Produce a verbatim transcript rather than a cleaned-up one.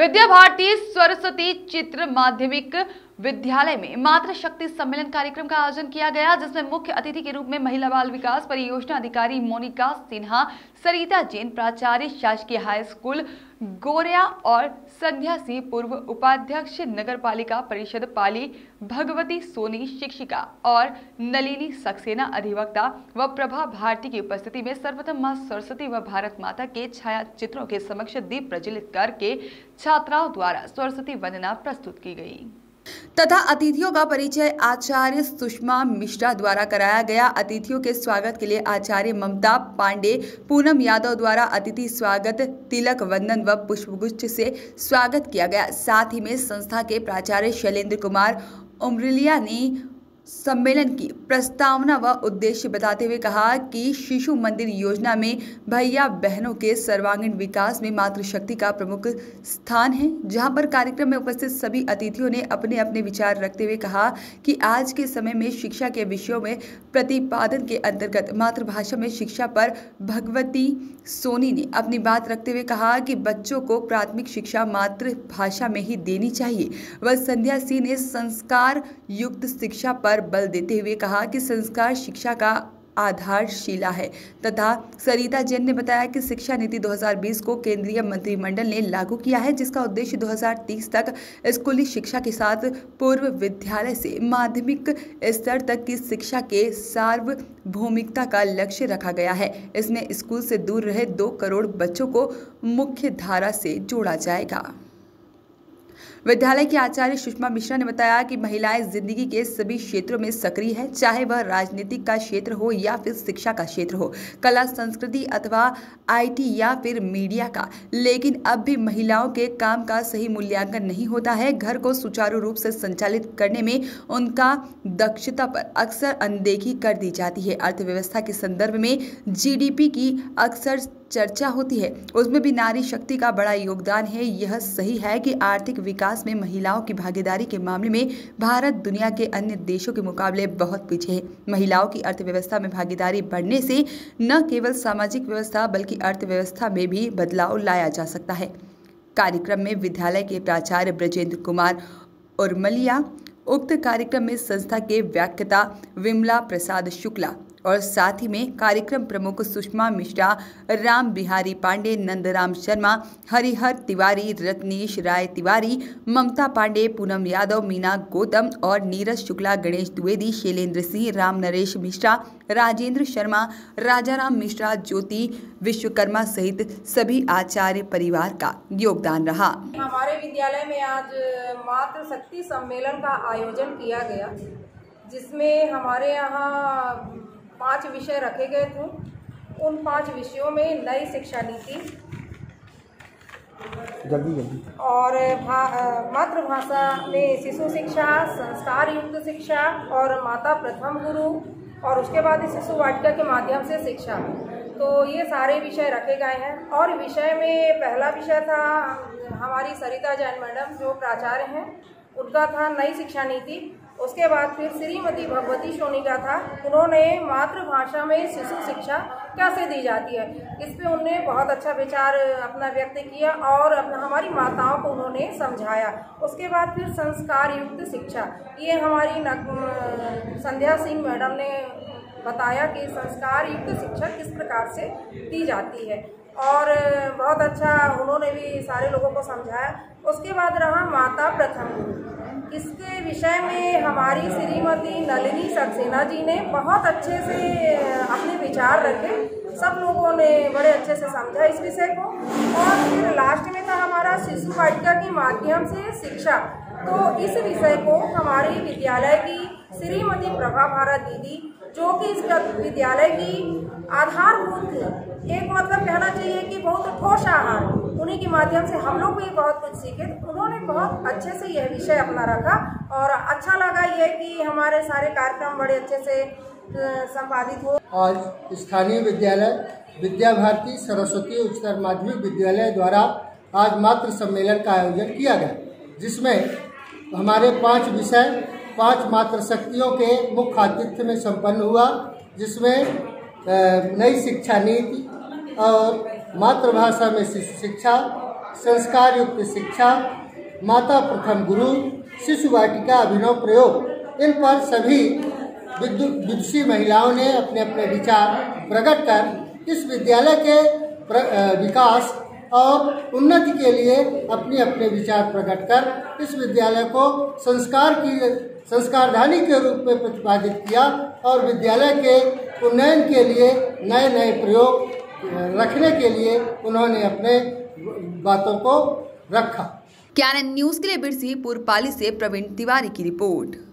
विद्या भारती सरस्वती उच्चतर माध्यमिक विद्यालय में मातृशक्ति सम्मेलन कार्यक्रम का आयोजन किया गया, जिसमें मुख्य अतिथि के रूप में महिला बाल विकास परियोजना अधिकारी मोनिका सिन्हा, सरिता जैन प्राचार्य शासकीय हाई स्कूल गोरिया और संध्या सिंह पूर्व उपाध्यक्ष नगर पालिका परिषद पाली, भगवती सोनी शिक्षिका और नलिनी सक्सेना अधिवक्ता व प्रभा भारती की उपस्थिति में सर्वप्रथम मां सरस्वती व भारत माता के छाया चित्रों के समक्ष दीप प्रज्वलित करके छात्राओं द्वारा सरस्वती वंदना प्रस्तुत की गई तथा अतिथियों का परिचय आचार्य सुषमा मिश्रा द्वारा कराया गया। अतिथियों के स्वागत के लिए आचार्य ममता पांडे, पूनम यादव द्वारा अतिथि स्वागत, तिलक वंदन व पुष्पगुच्छ से स्वागत किया गया। साथ ही में संस्था के प्राचार्य शैलेंद्र कुमार उमरिया ने सम्मेलन की प्रस्तावना व उद्देश्य बताते हुए कहा कि शिशु मंदिर योजना में भैया बहनों के सर्वांगीण विकास में मातृशक्ति का प्रमुख स्थान है, जहां पर कार्यक्रम में उपस्थित सभी अतिथियों ने अपने अपने विचार रखते हुए कहा कि आज के समय में शिक्षा के विषयों में प्रतिपादन के अंतर्गत मातृभाषा में शिक्षा पर भगवती सोनी ने अपनी बात रखते हुए कहा कि बच्चों को प्राथमिक शिक्षा मातृभाषा में ही देनी चाहिए। व संध्या सिंह ने संस्कार युक्त शिक्षा पर बल देते हुए कहा कि संस्कार शिक्षा का आधारशिला है तथा सरिता जैन ने बताया कि शिक्षा नीति दो हज़ार बीस को केंद्रीय मंत्रिमंडल ने लागू किया है, जिसका उद्देश्य दो हज़ार तीस तक स्कूली शिक्षा के साथ पूर्व विद्यालय से माध्यमिक स्तर तक की शिक्षा के सार्वभौमिकता का लक्ष्य रखा गया है। इसमें स्कूल से दूर रहे दो करोड़ बच्चों को मुख्य धारा से जोड़ा जाएगा। विद्यालय के आचार्य सुषमा मिश्रा ने बताया कि महिलाएं जिंदगी के सभी क्षेत्रों में सक्रिय है, चाहे वह राजनीतिक का क्षेत्र हो या फिर शिक्षा का क्षेत्र हो, कला संस्कृति अथवा आईटी या फिर मीडिया का, लेकिन अब भी महिलाओं के काम का सही मूल्यांकन नहीं होता है। घर को सुचारू रूप से संचालित करने में उनका दक्षता पर अक्सर अनदेखी कर दी जाती है। अर्थव्यवस्था के संदर्भ में जीडीपी की अक्सर चर्चा होती है, उसमें भी नारी शक्ति का बड़ा योगदान है। यह सही है कि आर्थिक विकास में महिलाओं की भागीदारी के मामले में भारत दुनिया के अन्य देशों के मुकाबले बहुत पीछे है। महिलाओं की अर्थव्यवस्था में भागीदारी बढ़ने से न केवल सामाजिक व्यवस्था बल्कि अर्थव्यवस्था में भी बदलाव लाया जा सकता है। कार्यक्रम में विद्यालय के प्राचार्य ब्रजेंद्र कुमार उर्मलिया, उक्त कार्यक्रम में संस्था के व्याख्याता विमला प्रसाद शुक्ला और साथ ही में कार्यक्रम प्रमुख सुषमा मिश्रा, राम बिहारी पांडे, नंदराम शर्मा, हरिहर तिवारी, रत्नीश राय तिवारी, ममता पांडे, पूनम यादव, मीना गौतम और नीरज शुक्ला, गणेश द्विवेदी, शैलेंद्र सिंह, राम नरेश मिश्रा, राजेंद्र शर्मा, राजा राम मिश्रा, ज्योति विश्वकर्मा सहित सभी आचार्य परिवार का योगदान रहा। हमारे विद्यालय में आज मातृशक्ति सम्मेलन का आयोजन किया गया, जिसमें हमारे यहाँ पाँच विषय रखे गए थे। उन पाँच विषयों में नई शिक्षा नीति और मातृभाषा में शिशु शिक्षा, संस्कार युक्त शिक्षा और माता प्रथम गुरु और उसके बाद शिशु वाटिका के माध्यम से शिक्षा, तो ये सारे विषय रखे गए हैं। और विषय में पहला विषय था हमारी सरिता जैन मैडम जो प्राचार्य हैं, उनका था नई शिक्षा नीति। उसके बाद फिर श्रीमती भगवती सोनी का था, उन्होंने मातृभाषा में शिशु शिक्षा कैसे दी जाती है, इस पर उन्होंने बहुत अच्छा विचार अपना व्यक्त किया और अपना हमारी माताओं को उन्होंने समझाया। उसके बाद फिर संस्कार युक्त शिक्षा, ये हमारी संध्या सिंह मैडम ने बताया कि संस्कार युक्त शिक्षा किस प्रकार से दी जाती है और बहुत अच्छा उन्होंने भी सारे लोगों को समझाया। उसके बाद रहा माता प्रथम गुरु, इसके विषय में हमारी श्रीमती नलिनी सक्सेना जी ने बहुत अच्छे से अपने विचार रखे, सब लोगों ने बड़े अच्छे से समझा इस विषय को। और फिर लास्ट में था हमारा शिशु वाटिका के माध्यम से शिक्षा, तो इस विषय को हमारे विद्यालय की श्रीमती प्रभा भारती दीदी, जो कि इस विद्यालय की आधारभूत एक मतलब कहना चाहिए कि बहुत ठोस आधार, उन्हीं के माध्यम से हम लोग भी बहुत कुछ सीखे। उन्होंने बहुत अच्छे से यह विषय अपना रखा और अच्छा लगा ये कि हमारे सारे कार्यक्रम बड़े अच्छे से संपादित हो। आज स्थानीय विद्यालय विद्या भारती सरस्वती उच्चतर माध्यमिक विद्यालय द्वारा आज मातृ सम्मेलन का आयोजन किया गया, जिसमें हमारे पाँच विषय पाँच मातृशक्तियों के मुख्य आतिथ्य में संपन्न हुआ, जिसमें नई शिक्षा नीति और मातृभाषा में शिक्षा, संस्कार युक्त शिक्षा, माता प्रथम गुरु, शिशु वाटिका, अभिनव प्रयोग, इन पर सभी विदुषी महिलाओं ने अपने अपने विचार प्रकट कर इस विद्यालय के विकास और उन्नति के लिए अपने अपने विचार प्रकट कर इस विद्यालय को संस्कार की संस्कारधानी के रूप में प्रतिपादित किया और विद्यालय के उन्नयन के लिए नए नए प्रयोग रखने के लिए उन्होंने अपने बातों को रखा। केएनएन न्यूज के लिए बिरसिंहपुर पाली से प्रवीण तिवारी की रिपोर्ट।